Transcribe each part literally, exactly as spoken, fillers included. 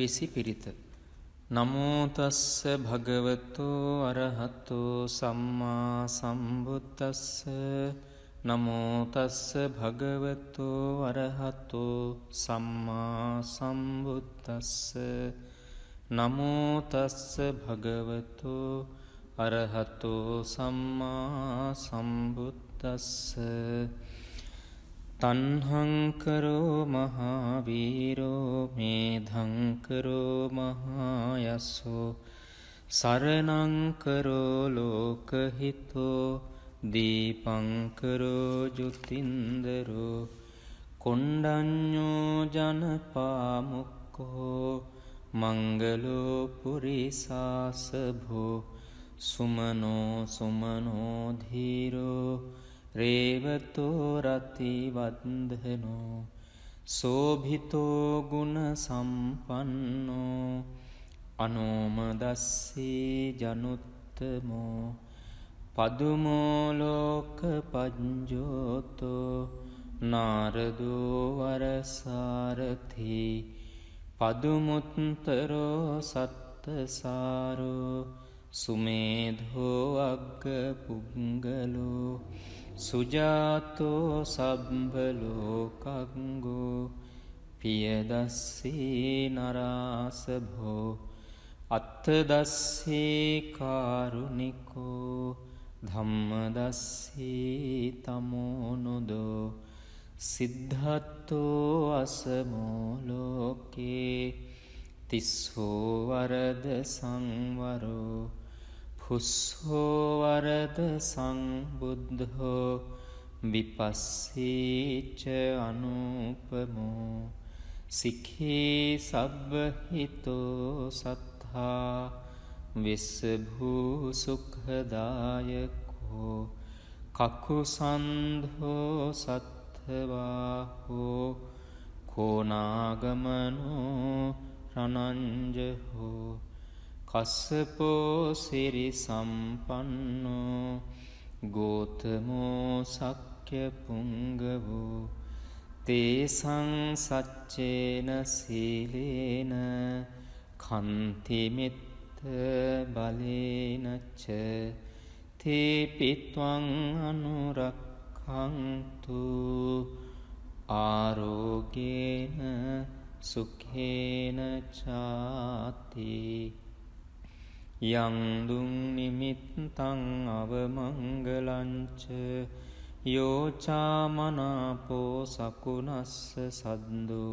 විසි පිරිත. නමෝ තස්ස භගවතෝ අරහතෝ සම්මා සම්බුද්දස්ස. නමෝ තස්ස භගවතෝ අරහතෝ සම්මා සම්බුද්දස්ස. නමෝ තස්ස භගවතෝ අරහතෝ සම්මා සම්බුද්දස්ස. තණ්හං කරෝ මහා වීරෝ මේධං කරෝ මහා යසෝ සරණං කරෝ ලෝකහිතෝ දීපං කරෝ ජුතින්දරෝ කොණ්ඩඤ්ඤෝ ජනපාමුක්ඛෝ මංගලෝ පුරිසාසභෝ සුමනෝ සුමනෝ ධීරෝ रेवतो रतिवंधनो शोभितो गुणसंपन्नो अनोमदस्सी जनुत्तमो पदुमो लोकपञ्जोतो नारदो वरसारथि पदुमुत्तरो सत्तसारो सुमेधो अग्गपुंगलो सुजातो सब्बलोकंगो पियदस्सी नरासभो अत्तदस्सी कारुणिको धम्मदस्सी तमोनुदो सिद्धतो असमो लोके तिस्सो वरद संवरो खुशो वरद संबुद्धो विपस्सी च अनुपमो सिखे सब्बहितो सत्था विश्वभू सुखदायको ककुसंधो सत्वाहो कोनागमनो रणंजहो कसपो सिरि सम्पन्नो गोतमो शक्य पुंगवो तेसं सच्चेन शीलेन खन्तिमित्त बलेन च ते पित्वं अनुरक्षन्तु आरोग्येन सुखेन चाति यं दुं निमित्तं अवमंगलञ्च योचा मनापो सकुनस्स सद्दो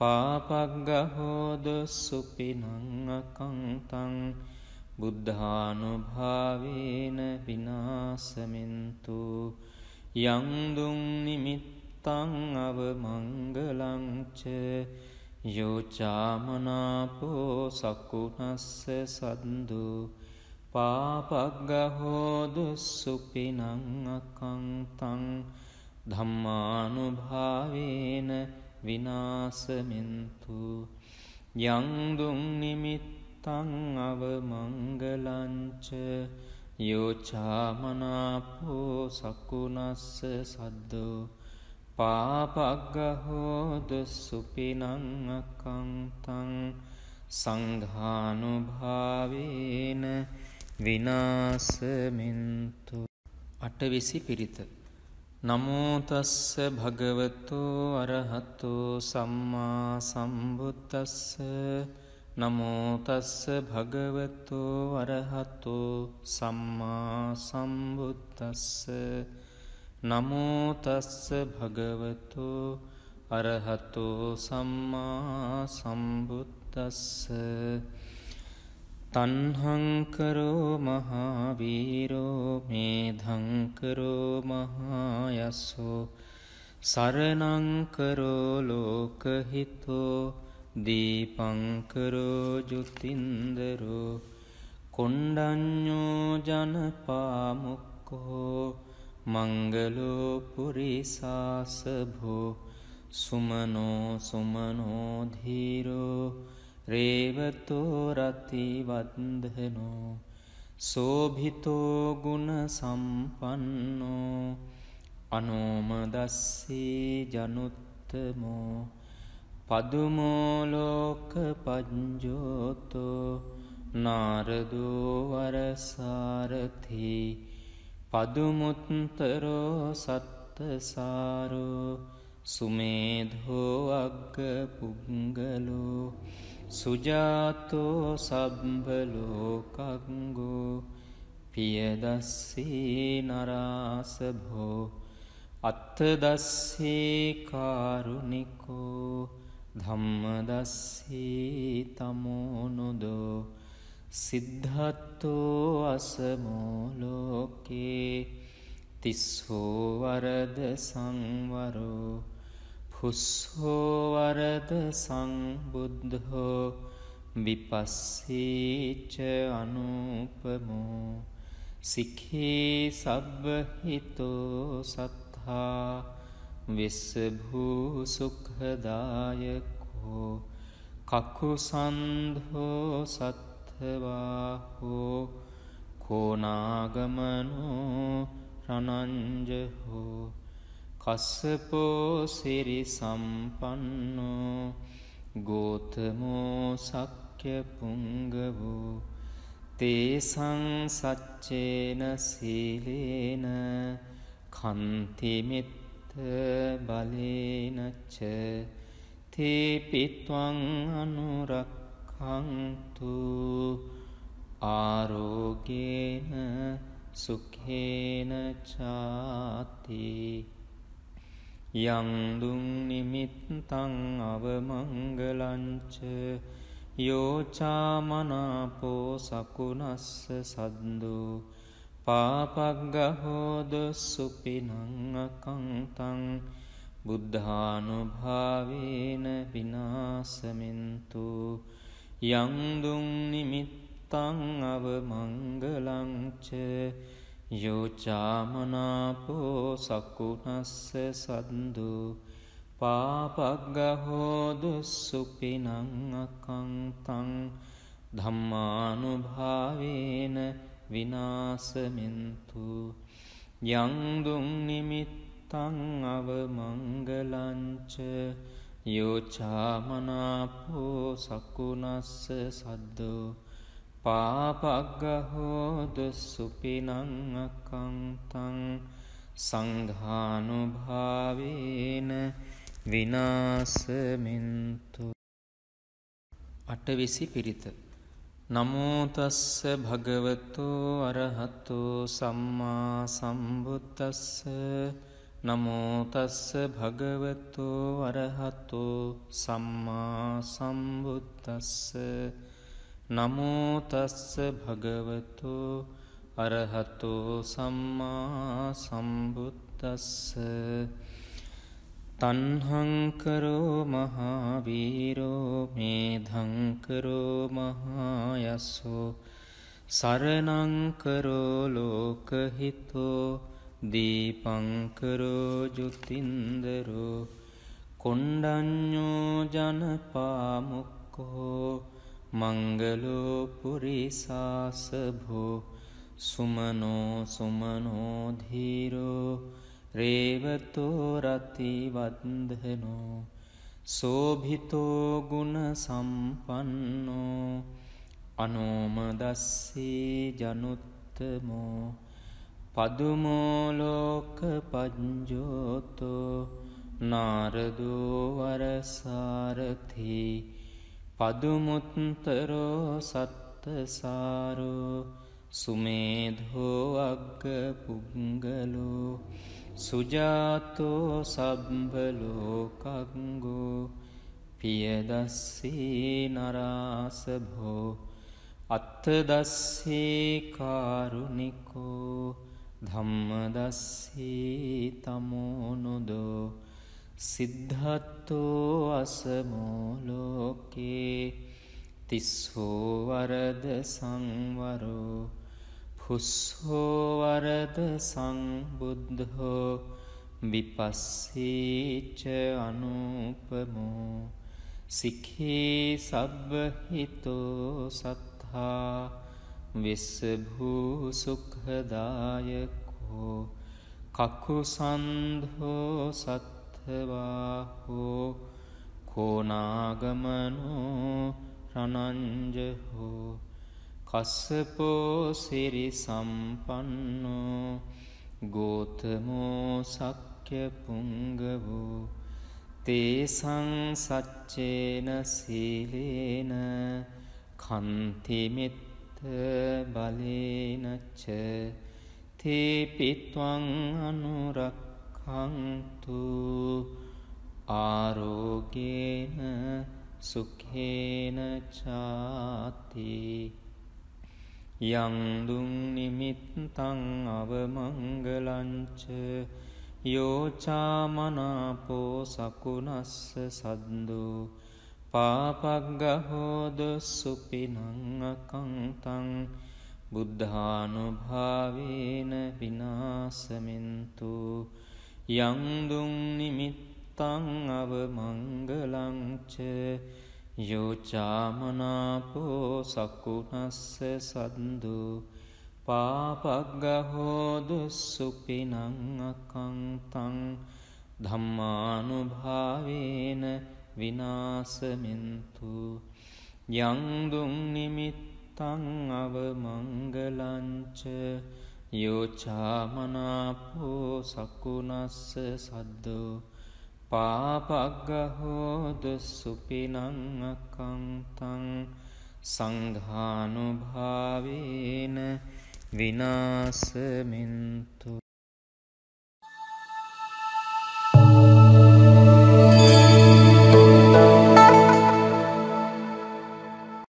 पापग्गहो दुःसुपिनं अकंतं बुद्धानुभावेन विनाशमिन्तु यं दुं निमित्तं अवमंगलञ्च योचा मनापो सकुनस्स सद्दो पापग्गहो दुःसुपिनं अकंतं धम्मानुभावेन विनाशमिन्तु यं दुं निमित्तं अवमंगलं च योचा मनापो सकुनस्स सद्दो पापग्गहो दुःसुपिनं अकंतं संघानुभावेन विनाशमिन्तु। අටවිසි පිරිත. නමෝ තස්ස භගවතෝ අරහතෝ සම්මා සම්බුද්දස්ස. නමෝ තස්ස භගවතෝ අරහතෝ සම්මා සම්බුද්දස්ස. නමෝ තස්ස භගවතෝ අරහතෝ සම්මා සම්බුද්දස්ස. තණ්හං කරෝ මහා වීරෝ මේධං කරෝ මහා යසෝ සරණං කරෝ ලෝකහිතෝ දීපං කරෝ ජුතින්දරෝ කොණ්ඩඤ්ඤෝ ජනපාමුක්ඛෝ मंगलो पुरिसासभो सुमनो सुमनो धीरो रेवतो रतिवंधनो शोभितो गुणसंपन्नो अनोमदस्सी जनुत्तमो पदुमो लोक पञ्जोतो नारदो वरसारथि पदुमुत्तरो सत्तसारो सुमेधो अग्गपुंगलो सुजातो सब्बलोकंगो पियदस्सी नरासभो अत्तदस्सी कारुणिको धम्मदस्सी तमोनुदो सिद्धत्तो असमो लोके तिस्सो वरद संवरो फुस्सो वरद संबुद्धो विपस्सी च अनुपमो सिखे सब्बहितो सत्था विस्भू सुखदायको ककुसंधो सत्थवाहो कोनागमनो रणंजहो कस्सपो सिरिसंपन्नो गोतमो शक्यपुंगवो तेसं सच्चेन शीलेन खन्तिमित बलेन च ते पित्वं अनुरक्षन्तु आरोग्येन सुखेन चाति यं दुं निमित्तं अवमंगलं च यो चामनापो सकुनस्स सद्दो पापग्गहोद सुपिनंगकंतं बुद्धानुभावेन विनाशमिन्तु यं दुं निमित्तं अवमंगलं च यो चामनापो सकुनस्स सन्दो पापग्गहोद सुपिनंगकंतं धम्मानुभावेन विनाशमिन्तु यं दुं निमित्तं अवमंगलं च यो चामनापो सकुनस्स सद्दो पापग्गहोद सुपिनंगकंतं संघानुभावेन विनाशमिन्तु। අටවෙනි පිරිත. නමෝ තස්ස භගවතෝ අරහතෝ සම්මා සම්බුද්දස්ස නමෝ තස්ස භගවතෝ අරහතෝ සම්මා සම්බුද්දස්ස නමෝ තස්ස භගවතෝ අරහතෝ සම්මා සම්බුද්දස්ස तन्हं करो महावीरो मेधं करो महायसो शरणं करो लोकहितो दीपं करो ज्योतिन्दरो कोण्डन्यो जनपामुक्को मंगलो पुरिसासभो सुमनो सुमनो धीरो रेवतो रतिवन्दनो शोभितो गुणसम्पन्नो अनोमदस्सी जनुत्तमो पदुमो लोकपञ्जोतो नारदो वरसारथि पदुमुत्तरो सत्तसारो सुमेधो अग्गपुंगलो सुजातो सब्बलोकंगो पियदस्सी नरासभो अत्तदस्सी कारुणिको धम्मदस्सी तमोनुदो सिद्धत्तो असमो लोके तिस्सो वरद संवरो फुस्सो वरद संबुद्धो विपस्सी च अनुपमो सिखे सब्बहितो सत्था विस्भू सुखदायको ककुसंधो सत्थवाहो කොණාගමනෝ රණංජහෝ කස්සපෝ සිරි සම්පන්නෝ ගෝතමෝ සක්්‍ය පුංගවෝ තේසං සච්චේන සීලේන කන්තිමිත්ත බලේනච්ච තේ පිත්වං අනුරක්ඛන්තු ආරෝගේන සුඛේන චාති යං දුං නිමිත්තං අවමංගලංච යෝචාමනාපෝ සකුනස්ස සද්දු පාපග්ගහෝ දුස්සුපිනං අකංතං බුද්ධානුභාවේන විනාසමින්තු යං දුං නිමිත්තං අවමංගලං ච යෝචාමනාපෝ සකුනස්ස සද්දු පාපග්ගහෝ දුස්සුපිනං අකංතං ධම්මානුභාවේන විනාසමින්තු යං දුං නිමිත්තං අවමංගලං ච යෝචාමනාපෝ සකුනස්ස සද්දෝ පාපග්ගහෝ දුස්සුපිනං අකංතං සංඝානුභාවේන විනාසමින්තු